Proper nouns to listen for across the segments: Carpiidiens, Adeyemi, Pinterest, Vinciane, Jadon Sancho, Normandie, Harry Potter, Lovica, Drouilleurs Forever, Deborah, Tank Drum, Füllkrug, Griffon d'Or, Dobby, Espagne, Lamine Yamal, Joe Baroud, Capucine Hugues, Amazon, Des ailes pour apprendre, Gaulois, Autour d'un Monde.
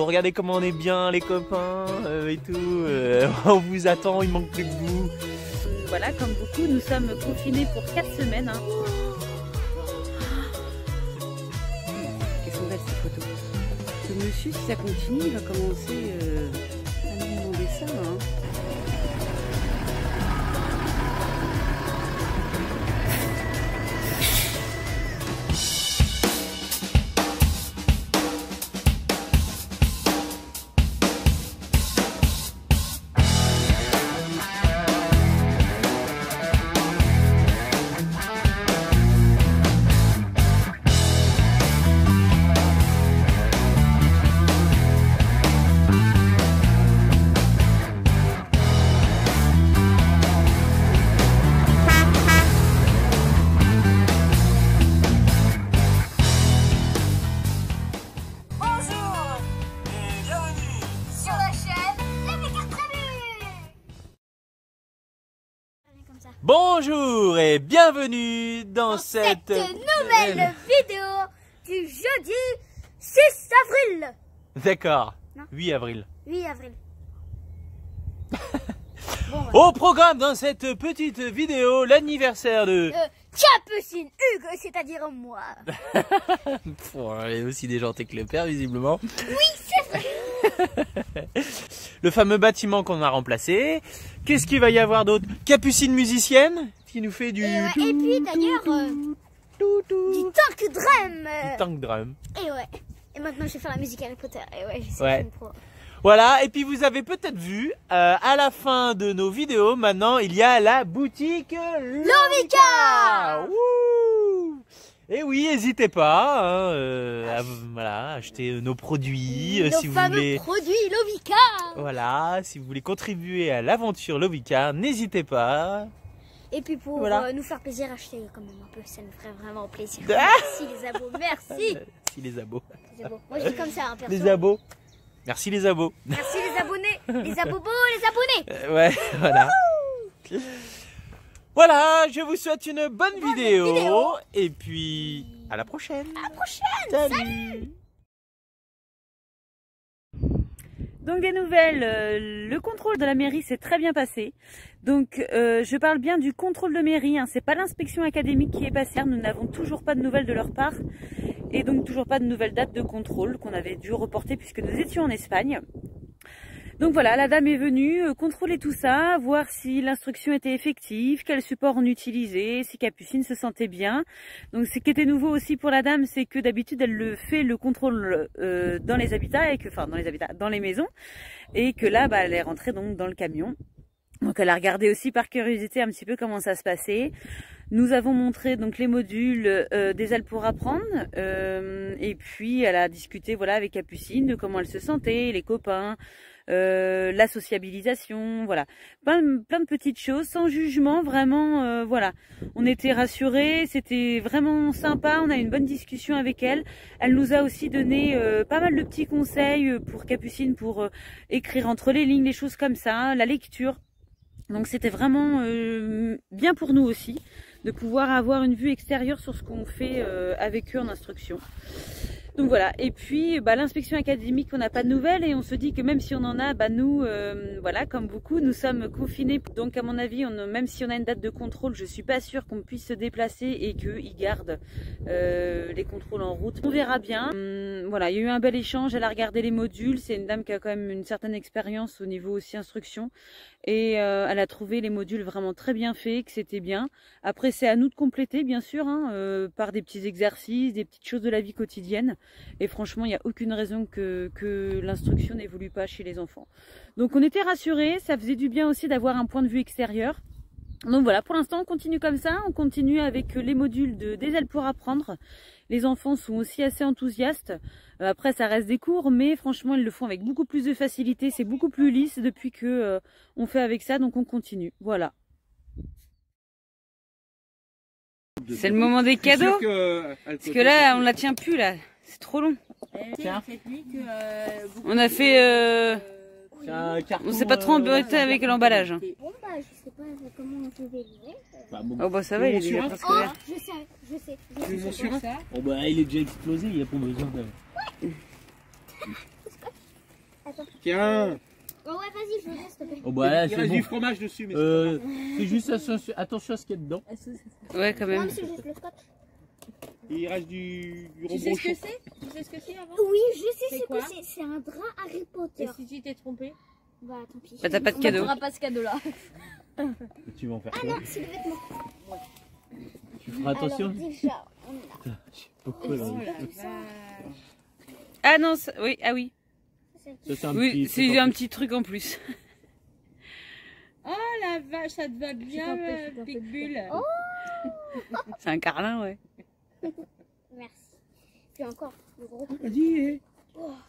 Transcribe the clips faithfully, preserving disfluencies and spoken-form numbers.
Bon, regardez comment on est bien, les copains euh, et tout. Euh, on vous attend, il manque plus que vous. Voilà, comme beaucoup, nous sommes confinés pour quatre semaines. Hein. Qu'est-ce qu'on va cette photo? Ce monsieur, si ça continue, il va commencer euh, à nous demander ça. Hein. Bonjour et bienvenue dans, dans cette, cette nouvelle vidéo du jeudi six avril. D'accord, huit avril. huit avril. Bon, ouais. Au programme dans cette petite vidéo, l'anniversaire de... Euh, Capucine Hugues, c'est-à-dire moi. Elle est aussi déjantée que le père, visiblement. Oui, c'est vrai. Le fameux bâtiment qu'on a remplacé. Qu'est-ce qu'il va y avoir d'autre? Capucine musicienne qui nous fait du... Et, euh, tout, et puis d'ailleurs, euh, du Tank Drum. Du Tank Drum. Et ouais. Et maintenant je vais faire la musique Harry Potter. Et ouais, je sais ouais. Pro. Voilà, et puis vous avez peut-être vu, euh, à la fin de nos vidéos, maintenant il y a la boutique Lovica. Et oui, n'hésitez pas hein, euh, à voilà, acheter nos produits. Nos si vous voulez, produits Lovica. Voilà, si vous voulez contribuer à l'aventure Lovica, n'hésitez pas. Et puis pour voilà. euh, nous faire plaisir, achetez quand même un peu, ça nous ferait vraiment plaisir. Ah merci les abos, merci. Merci les abos. Les abos. Moi je dis comme ça, hein, perso. Les abos. Merci les abos. Merci les abonnés, les abobos, les abonnés. Euh, ouais, voilà. Wouhou. Voilà, je vous souhaite une bonne, bonne vidéo, vidéo et puis à la prochaine. À la prochaine. Salut, salut. Donc des nouvelles, euh, le contrôle de la mairie s'est très bien passé. Donc euh, je parle bien du contrôle de mairie, hein, c'est pas l'inspection académique qui est passée. Nous n'avons toujours pas de nouvelles de leur part et donc toujours pas de nouvelle date de contrôle qu'on avait dû reporter puisque nous étions en Espagne. Donc voilà, la dame est venue euh, contrôler tout ça, voir si l'instruction était effective, quel support on utilisait, si Capucine se sentait bien. Donc ce qui était nouveau aussi pour la dame, c'est que d'habitude elle le fait le contrôle euh, dans les habitats et que, enfin dans les habitats, dans les maisons, et que là, bah, elle est rentrée donc dans le camion. Donc elle a regardé aussi par curiosité un petit peu comment ça se passait. Nous avons montré donc les modules euh, des ailes pour apprendre euh, et puis elle a discuté voilà avec Capucine de comment elle se sentait, les copains. Euh, la sociabilisation, voilà, plein, plein de petites choses, sans jugement, vraiment, euh, voilà, on était rassurés, c'était vraiment sympa, on a eu une bonne discussion avec elle, elle nous a aussi donné euh, pas mal de petits conseils pour Capucine, pour euh, écrire entre les lignes, des choses comme ça, hein, la lecture, donc c'était vraiment euh, bien pour nous aussi, de pouvoir avoir une vue extérieure sur ce qu'on fait euh, avec eux en instruction. Donc voilà, et puis bah, l'inspection académique, on n'a pas de nouvelles et on se dit que même si on en a, bah, nous, euh, voilà, comme beaucoup, nous sommes confinés. Donc à mon avis, on, même si on a une date de contrôle, je ne suis pas sûre qu'on puisse se déplacer et qu'ils gardent euh, les contrôles en route. On verra bien. Hum, voilà, il y a eu un bel échange, elle a regardé les modules, c'est une dame qui a quand même une certaine expérience au niveau aussi instruction. Et euh, elle a trouvé les modules vraiment très bien faits, que c'était bien. Après, c'est à nous de compléter, bien sûr, hein, euh, par des petits exercices, des petites choses de la vie quotidienne. Et franchement, il n'y a aucune raison que, que l'instruction n'évolue pas chez les enfants. Donc on était rassurés, ça faisait du bien aussi d'avoir un point de vue extérieur. Donc voilà, pour l'instant on continue comme ça, on continue avec les modules de Des ailes pour apprendre. Les enfants sont aussi assez enthousiastes. Après ça reste des cours, mais franchement ils le font avec beaucoup plus de facilité, c'est beaucoup plus lisse depuis que euh, on fait avec ça, donc on continue. Voilà. C'est le moment des cadeaux. Parce que là on la tient plus là. C'est trop long. Tiens. On a fait... Euh... Un carton, on s'est pas trop embêté euh... avec l'emballage. Bon bah je sais pas comment on pouvait livrer. Bah, bon. Oh bah ça va, il est déjà presque ouvert. Oh, je sais, je sais. Je sais, je sais ça. Oh bah il est déjà explosé, il n'y a pas besoin de... Ouais. Attends. Tiens. Oh ouais, vas-y, je veux bien, s'il te plaît. Oh bah là, il reste bon. Du fromage dessus, mais euh, c'est juste attention, attention à ce qu'il y a dedans. Ouais, quand même. Non, c'est juste le scotch. Il reste du, du rebrochon. Tu sais ce que c'est? Tu sais ce que c'est avant? Oui, je sais ce que c'est. C'est un drap Harry Potter. Et si tu t'es trompé? Bah tant pis. Bah t'as pas de cadeau. On n'aura pas ce cadeau là. Tu vas en faire quoi? Ah non, c'est le vêtement. Ouais. Tu feras attention. Alors, déjà, on a... Pourquoi, là, là, ça... Ah non, ça... oui, ah oui. Ça, c'est un, oui, petit, un petit truc en plus. Oh la vache, ça te va bien, le Pitbull. Oh. C'est un carlin, ouais. Merci. Puis encore, le gros. Vas-y,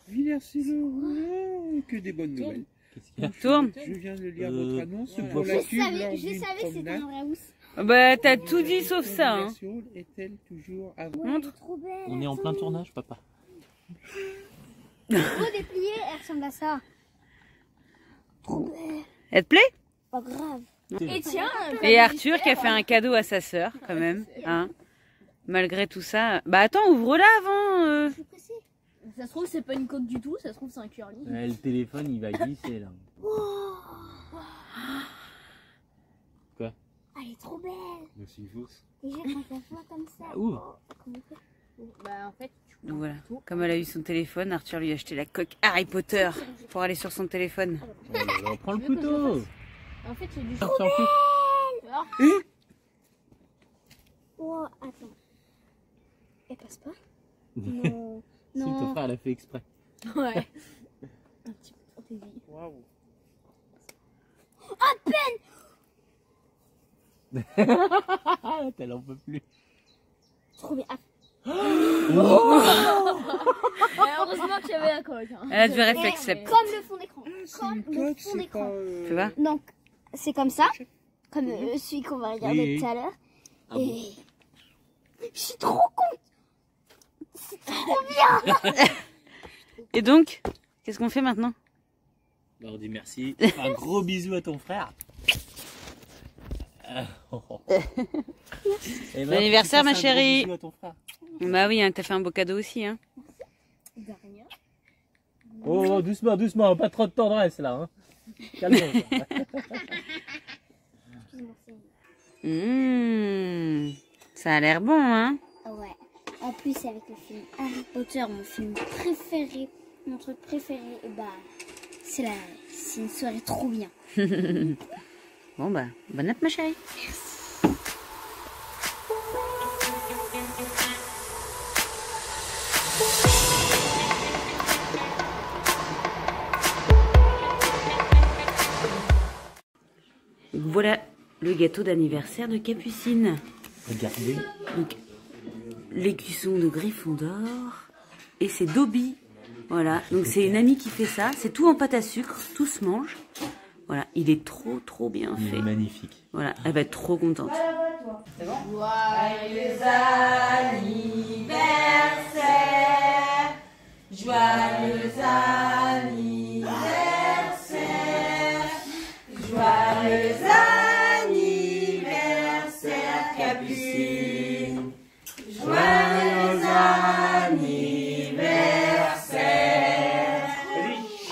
Villers-sur-le-Roulin, que des bonnes nouvelles. Je, Tourne. Je viens de lire euh, votre annonce. Voilà. Pour je, la savais, je savais que c'était un vrai housse. Bah, t'as tout dit sauf ça. Hein. Est-elle toujours à vous? Montre. On est en plein tournage, papa. Trop dépliée, elle ressemble à ça. Trop belle. Elle te plaît? Pas grave. Et tiens. Et Arthur qui a fait un cadeau à sa sœur, quand même. Hein. Malgré tout ça. Bah attends, ouvre-la avant. Euh... Ça se trouve, c'est pas une coque du tout, ça se trouve, c'est un curly. Ouais, le téléphone, il va glisser là. Wow. Quoi? Elle est trop belle. Mais c'est une fausse. Déjà, quand elle voit comme ça. Ouvre. Bah en fait, tu... Donc voilà. Comme elle a eu son téléphone, Arthur lui a acheté la coque Harry Potter pour aller sur son téléphone. Oh, on prend le couteau. En fait, c'est du jeu. Hein? Oh, attends. Elle passe pas? Non. Si ton frère l'a fait exprès. Ouais. Un petit peu de fantaisie. Waouh. À peine. Elle en peut plus. Trop bien. Oh. Heureusement que j'avais la coque. Hein. Elle a du réflexe. Comme le fond d'écran. Comme le fond d'écran. Tu vois? Donc, c'est comme ça. Comme euh, celui qu'on va regarder tout à l'heure. Ah bon. Et... Je suis trop contente. C'est trop bien. Et donc, qu'est-ce qu'on fait maintenant? On dit merci. Un gros bisou à ton frère. Et bon anniversaire, ma chérie. Gros à ton frère. Bah oui, hein, t'as fait un beau cadeau aussi. Hein. Oh, oh, doucement, doucement, pas trop de tendresse là. Hein. Calme-toi. Mmh, ça a l'air bon, hein? Ouais. En plus, avec le film Harry Potter, mon film préféré, mon truc préféré, bah, c'est la... une soirée trop bien. Bon, bah, bonne app, ma chérie. Merci. Voilà le gâteau d'anniversaire de Capucine. Regardez. Donc, les cuissons de Griffon d'Or. Et c'est Dobby. Voilà. Donc c'est une amie qui fait ça. C'est tout en pâte à sucre. Tout se mange. Voilà. Il est trop, trop bien fait. Il est magnifique. Voilà. Elle va être trop contente. C'est bon ? Joyeux anniversaire. Joyeux anniversaire. Joyeux anniversaire, Capucine. Joyeux anniversaire.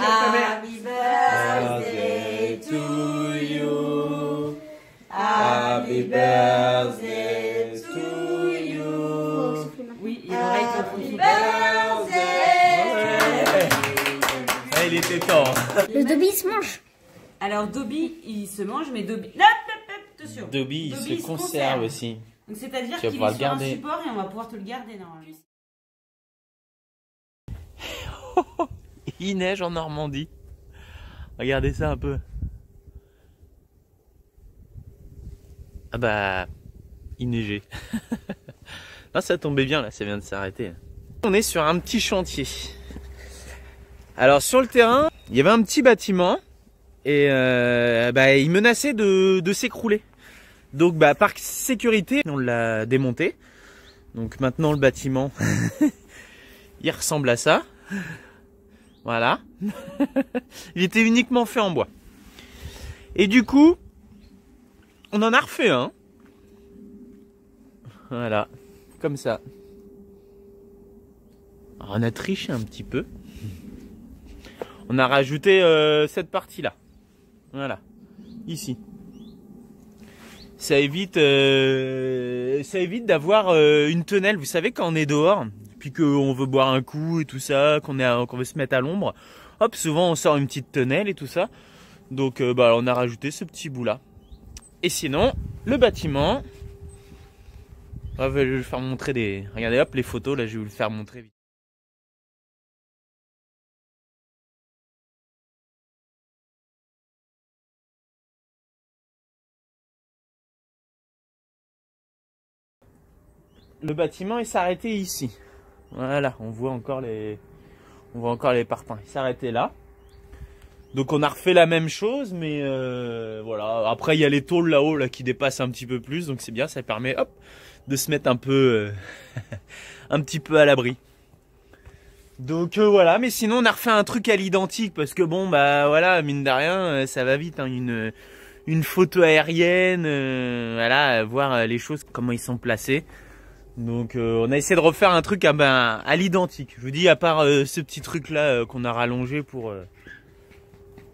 Happy birthday to you. Happy birthday to you. Oui, il aurait été birthday. Il était temps. Le Dobby se mange. Alors Dobby, il se mange, mais Dobby... Là, attention. Dobby, Dobby, il se, il se conserve, conserve aussi. Donc c'est-à-dire qu'il est sur un support et on va pouvoir te le garder normalement. Il neige en Normandie. Regardez ça un peu. Ah bah, il neigeait. Non, ça tombait bien là, ça vient de s'arrêter. On est sur un petit chantier. Alors sur le terrain, il y avait un petit bâtiment. Et euh, bah, il menaçait de, de s'écrouler. Donc bah, par sécurité, on l'a démonté. Donc maintenant le bâtiment, il ressemble à ça. Voilà. Il était uniquement fait en bois. Et du coup, on en a refait un. Voilà, comme ça. Alors, on a triché un petit peu. On a rajouté euh, cette partie-là. Voilà. Ici. Ça évite, euh, ça évite d'avoir euh, une tonnelle. Vous savez, quand on est dehors, puis qu'on veut boire un coup et tout ça, qu'on est, qu'on veut se mettre à l'ombre, hop, souvent on sort une petite tonnelle et tout ça. Donc, euh, bah, on a rajouté ce petit bout-là. Et sinon, le bâtiment... Ah, je vais vous faire montrer des... Regardez, hop, les photos, là, je vais vous le faire montrer vite. Le bâtiment, il s'arrêtait ici. Voilà, on voit encore les, on voit encore les parpaings. Il s'arrêtait là. Donc on a refait la même chose, mais euh, voilà. Après, il y a les tôles là-haut là qui dépassent un petit peu plus, donc c'est bien. Ça permet, hop, de se mettre un peu, euh, un petit peu à l'abri. Donc euh, voilà. Mais sinon, on a refait un truc à l'identique parce que bon, bah voilà, mine de rien, ça va vite, hein, une, une photo aérienne, euh, voilà, voir les choses comment ils sont placés. Donc euh, on a essayé de refaire un truc à, ben, à l'identique. Je vous dis, à part euh, ce petit truc là euh, qu'on a rallongé pour, euh,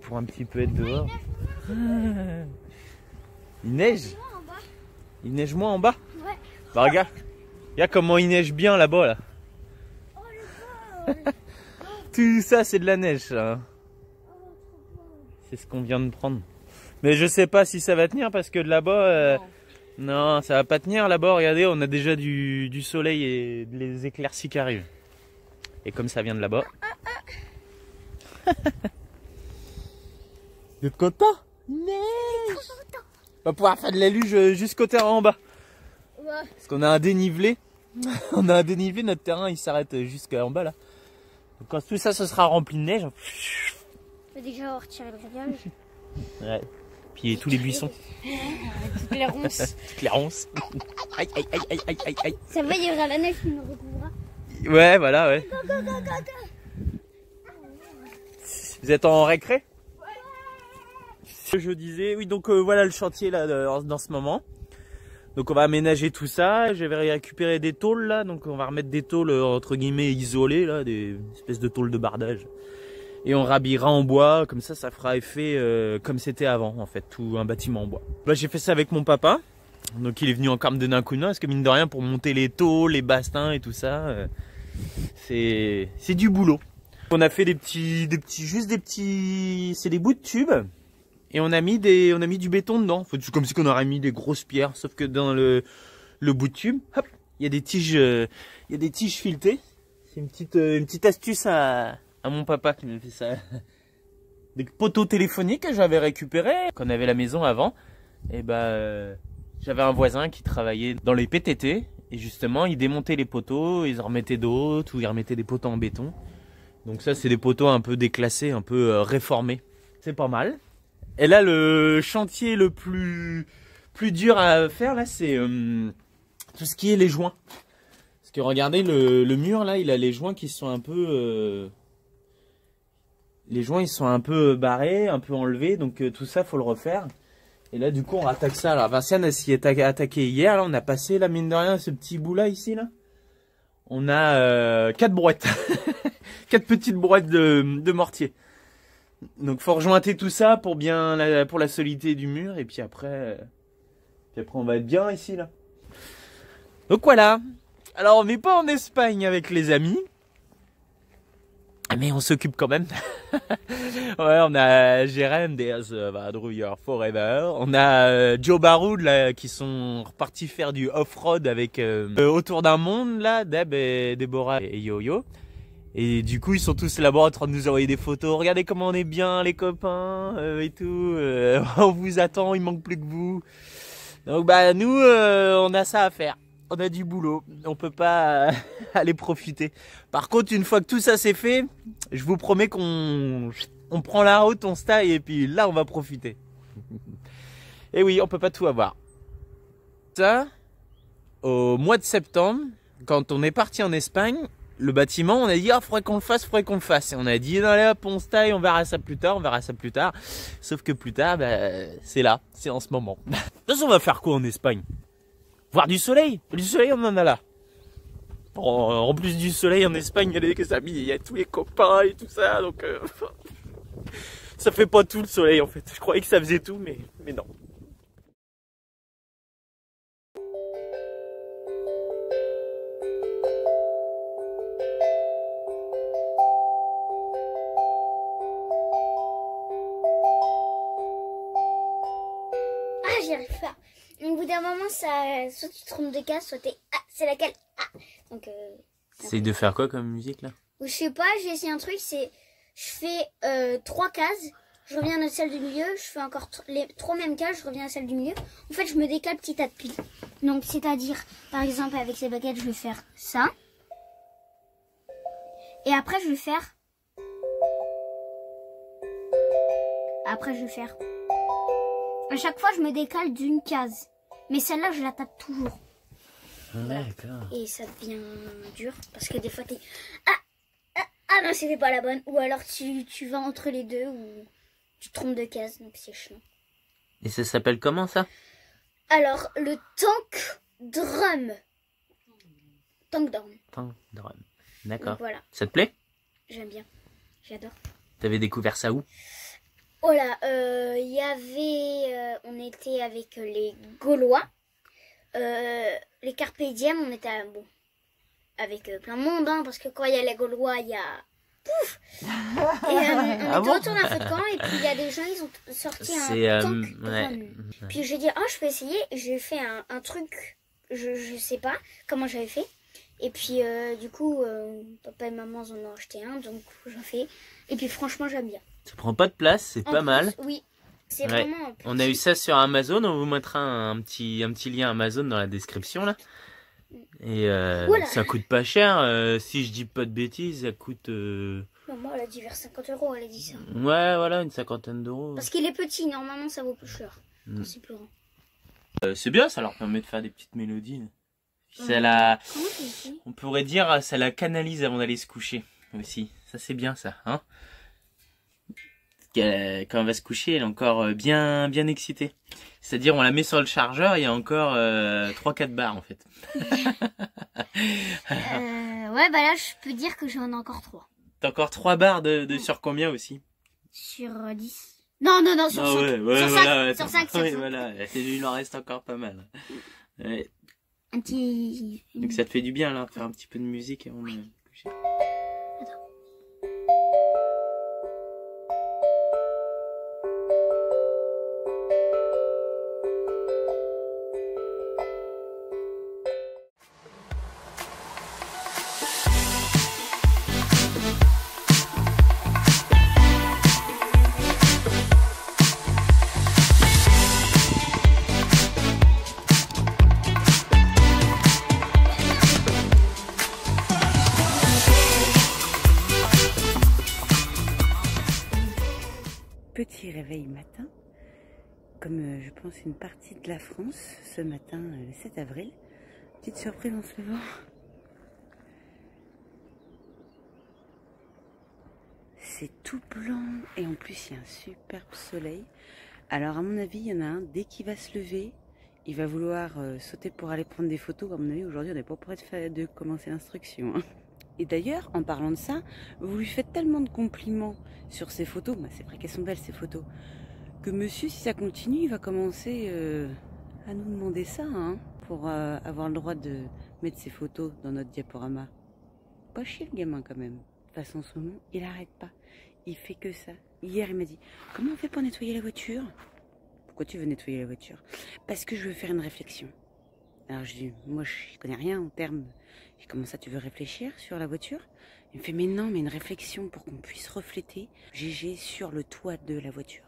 pour un petit peu être dehors. Ah, il neige. Il neige moins en bas. Ouais. Bah regarde, regarde comment il neige bien là-bas là. Tout ça c'est de la neige. C'est ce qu'on vient de prendre. Mais je sais pas si ça va tenir parce que de là-bas... Euh, non, ça va pas tenir là-bas. Regardez, on a déjà du, du soleil et les éclaircies qui arrivent. Et comme ça vient de là-bas. Vous êtes content? Neige! On va pouvoir faire de la luge jusqu'au terrain en bas. Ouais. Parce qu'on a un dénivelé. On a un dénivelé, notre terrain il s'arrête jusqu'en bas là. Donc quand tout ça ce sera rempli de neige. On peut déjà retirer le grillage. Ouais. Puis tous les buissons. Toutes les ronces. Toutes les ronces. Aïe, aïe, aïe, aïe, aïe, aïe, aïe. Ça va, il y aura la neige qui nous recouvrira. Ouais, voilà, ouais. Go, go, go, go, go. Vous êtes en récré? Ouais. Je disais, oui, donc euh, voilà le chantier là dans ce moment. Donc on va aménager tout ça. Je vais récupérer des tôles là. Donc on va remettre des tôles entre guillemets isolées là, des espèces de tôles de bardage. Et on rhabillera en bois, comme ça, ça fera effet euh, comme c'était avant, en fait, tout un bâtiment en bois. Bah, j'ai fait ça avec mon papa, donc il est venu encore me donner un coup de main, parce que mine de rien, pour monter les tôles, les bastins et tout ça, euh, c'est c'est du boulot. On a fait des petits, des petits, juste des petits, c'est des bouts de tubes, et on a mis des, on a mis du béton dedans. Enfin, c'est comme si on aurait mis des grosses pierres, sauf que dans le le bout de tube, hop, il y a des tiges, euh, il y a des tiges filetées. C'est une petite, euh, une petite astuce à à mon papa qui m'a fait ça. Des poteaux téléphoniques que j'avais récupérés quand on avait la maison avant. Et ben, euh, j'avais un voisin qui travaillait dans les P T T et justement il démontait les poteaux, ils en remettaient d'autres ou ils remettaient des poteaux en béton. Donc ça c'est des poteaux un peu déclassés, un peu euh, réformés. C'est pas mal. Et là le chantier le plus plus dur à faire là c'est euh, tout ce qui est les joints. Parce que regardez le, le mur là, il a les joints qui sont un peu euh, les joints ils sont un peu barrés, un peu enlevés, donc euh, tout ça faut le refaire. Et là du coup on rattaque ça. Alors Vinciane elle s'y est attaquée hier, là on a passé la mine de rien ce petit bout là ici là. On a euh, quatre brouettes, quatre petites brouettes de, de mortier. Donc faut rejointer tout ça pour bien la, pour la solidité du mur et puis après, euh, puis après on va être bien ici là. Donc voilà. Alors on n'est pas en Espagne avec les amis. Mais on s'occupe quand même. Ouais, on a Jérém, Des ailes, Drouilleurs Forever. On a euh, Joe Baroud là, qui sont repartis faire du off-road avec euh, euh, Autour d'un Monde là, Deb et Deborah et Yo-Yo. Et du coup, ils sont tous là-bas en train de nous envoyer des photos. Regardez comment on est bien, les copains euh, et tout. Euh, on vous attend, il manque plus que vous. Donc bah nous, euh, on a ça à faire. On a du boulot, on peut pas aller profiter. Par contre, une fois que tout ça c'est fait, je vous promets qu'on on prend la route, on se taille et puis là on va profiter. Et oui, on peut pas tout avoir. Ça, au mois de septembre, quand on est parti en Espagne, le bâtiment, on a dit ah, faudrait qu'on le fasse, faudrait qu'on le fasse. Et on a dit non, allez hop, on se taille, on verra ça plus tard, on verra ça plus tard. Sauf que plus tard, bah, c'est là, c'est en ce moment. De toute façon, on va faire quoi en Espagne? Voir du soleil, du soleil on en a là. En plus du soleil en Espagne, il y a les amis, il y a tous les copains et tout ça, donc euh... ça fait pas tout le soleil en fait. Je croyais que ça faisait tout, mais, mais non. Ah, j'y arrive pas. Au bout d'un moment, ça, soit tu te trompes de case, soit t'es... Ah, c'est laquelle? Ah, donc... Euh... C'est de faire quoi comme musique là? Je sais pas, j'ai essayé un truc, c'est... Je fais euh, trois cases, je reviens à celle du milieu, je fais encore les trois mêmes cases, je reviens à celle du milieu. En fait, je me décale petit à petit. Donc, c'est-à-dire, par exemple, avec ces baguettes, je vais faire ça. Et après, je vais faire... Après, je vais faire... À chaque fois, je me décale d'une case. Mais celle-là, je la tape toujours. Voilà. Et ça devient dur, parce que des fois, t'es... Ah, Ah non, c'était pas la bonne. Ou alors tu, tu vas entre les deux ou tu te trompes de case. Donc c'est chiant. Et ça s'appelle comment ça? Alors, le Tank Drum. Tank Drum. Tank Drum. D'accord. Voilà. Ça te plaît? J'aime bien. J'adore. T'avais découvert ça où? Oh là, euh, y avait... Euh, on était avec les Gaulois. Euh, les Carpiidiens, on était à... Bon, avec euh, plein de monde, hein, parce que quand il y a les Gaulois, il y a... Pouf! Et euh, on ah est bon autour d'un feu de camp, et puis il y a des gens, ils ont sorti un euh, tank. Ouais. Comme... Puis j'ai dit, oh, je peux essayer. J'ai fait un, un truc, je, je sais pas comment j'avais fait. Et puis, euh, du coup, euh, papa et maman en ont acheté un, donc j'en fais. Et puis, franchement, j'aime bien. Ça prend pas de place, c'est pas plus, mal. Oui, c'est ouais. Vraiment... Plus... On a eu ça sur Amazon, on vous mettra un petit, un petit lien Amazon dans la description, là. Et euh, ça coûte pas cher, euh, si je dis pas de bêtises, ça coûte... Euh... Maman, elle a dit vers cinquante euros, elle a dit ça. Ouais, voilà, une cinquantaine d'euros. Parce qu'il est petit, normalement ça vaut plus cher. Mm. C'est plus grand. Euh, c'est bien, ça leur permet de faire des petites mélodies. Mm. Ça la... On pourrait dire, ça la canalise avant d'aller se coucher aussi. Ça c'est bien ça, hein. Quand elle va se coucher, elle est encore bien, bien excitée. C'est-à-dire, on la met sur le chargeur, il y a encore euh, trois quatre barres en fait. euh, ouais, bah là, je peux dire que j'en ai encore trois. T'as encore trois barres de, de sur combien aussi? Sur dix. Non, non, non, sur ah, cinq. Ouais, ouais, sur voilà, cinq, ouais, sur cinq, sur oui, cinq. Voilà, il en reste encore pas mal. Ouais. Un petit... Donc ça te fait du bien là, faire un petit peu de musique avant de se coucher. Matin, comme je pense une partie de la France ce matin, le sept avril, petite surprise en se levant. C'est tout blanc et en plus il y a un superbe soleil. Alors à mon avis il y en a un, dès qu'il va se lever il va vouloir euh, sauter pour aller prendre des photos. À mon avis aujourd'hui on n'est pas prêt de, faire, de commencer l'instruction, hein. Et d'ailleurs, en parlant de ça, vous lui faites tellement de compliments sur ces photos, bah, c'est vrai qu'elles sont belles ces photos, que monsieur, si ça continue, il va commencer euh, à nous demander ça, hein, pour euh, avoir le droit de mettre ses photos dans notre diaporama. Pas chier le gamin quand même. De toute façon, en ce moment, il n'arrête pas. Il fait que ça. Hier, il m'a dit, comment on fait pour nettoyer la voiture? Pourquoi tu veux nettoyer la voiture? Parce que je veux faire une réflexion. Alors je dis, moi je connais rien en termes, je dis, comment ça tu veux réfléchir sur la voiture? Il me fait, mais non, mais une réflexion pour qu'on puisse refléter G G sur le toit de la voiture.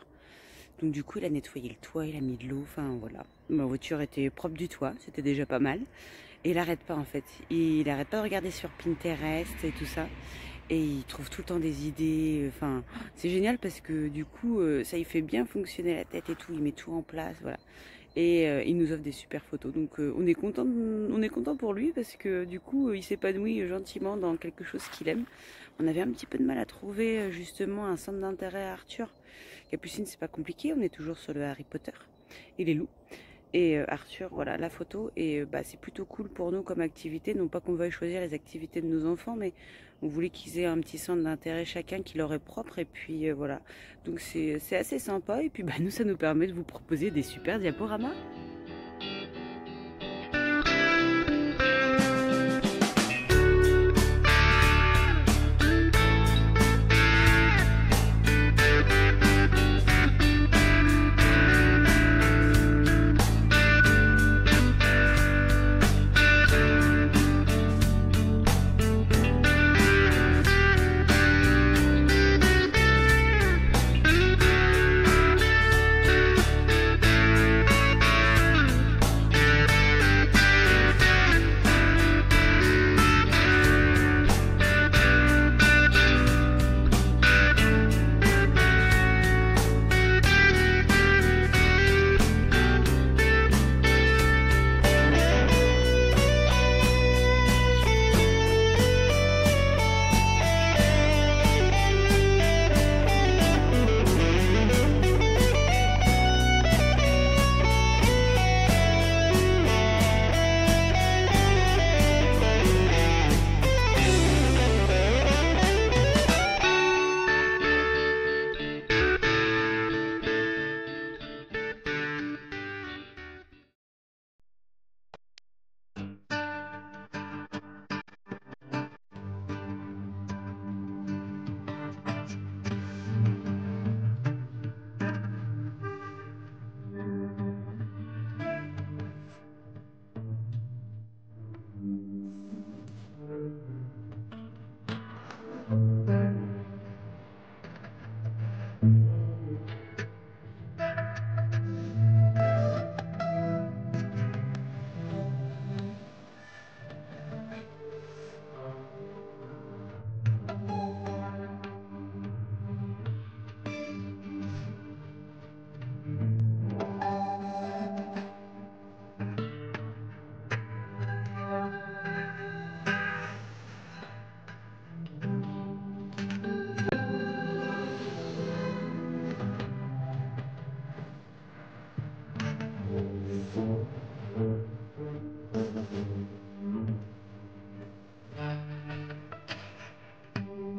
Donc du coup il a nettoyé le toit, il a mis de l'eau, enfin voilà. Ma voiture était propre du toit, c'était déjà pas mal. Et il n'arrête pas en fait, il n'arrête pas de regarder sur Pinterest et tout ça. Et il trouve tout le temps des idées, enfin c'est génial parce que du coup ça il fait bien fonctionner la tête et tout, il met tout en place, voilà. Et euh, il nous offre des super photos. Donc euh, on est content, on est content pour lui parce que du coup il s'épanouit gentiment dans quelque chose qu'il aime. On avait un petit peu de mal à trouver justement un centre d'intérêt à Arthur. Capucine, c'est pas compliqué, on est toujours sur le Harry Potter et les loups. et euh, Arthur, voilà la photo. Et euh, bah, c'est plutôt cool pour nous comme activité, non pas qu'on veuille choisir les activités de nos enfants, mais on voulait qu'ils aient un petit centre d'intérêt chacun qui leur est propre, et puis euh, voilà, donc c'est assez sympa, et puis bah, nous ça nous permet de vous proposer des super diaporamas.